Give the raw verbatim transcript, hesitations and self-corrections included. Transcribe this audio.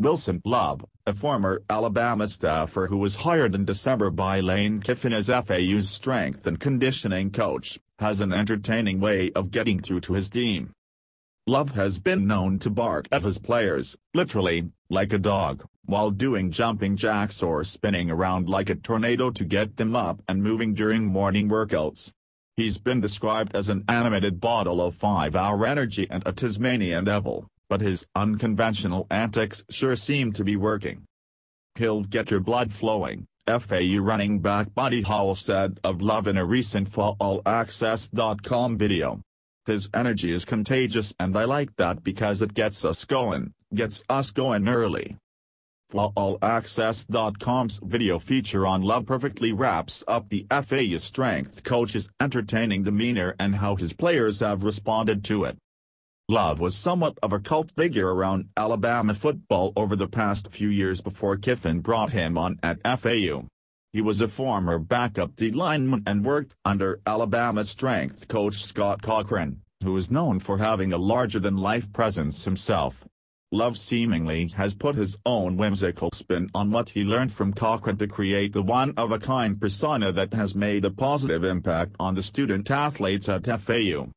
Wilson Love, a former Alabama staffer who was hired in December by Lane Kiffin as F A U's strength and conditioning coach, has an entertaining way of getting through to his team. Love has been known to bark at his players, literally, like a dog, while doing jumping jacks or spinning around like a tornado to get them up and moving during morning workouts. He's been described as an animated bottle of five hour energy and a Tasmanian devil, but his unconventional antics sure seem to be working. "He'll get your blood flowing," F A U running back Buddy Howell said of Love in a recent For All Access dot com video. "His energy is contagious and I like that because it gets us going, gets us going early." For All Access dot com's video feature on Love perfectly wraps up the F A U strength coach's entertaining demeanor and how his players have responded to it. Love was somewhat of a cult figure around Alabama football over the past few years before Kiffin brought him on at F A U. He was a former backup D lineman and worked under Alabama strength coach Scott Cochran, who is known for having a larger-than-life presence himself. Love seemingly has put his own whimsical spin on what he learned from Cochran to create the one-of-a-kind persona that has made a positive impact on the student athletes at F A U.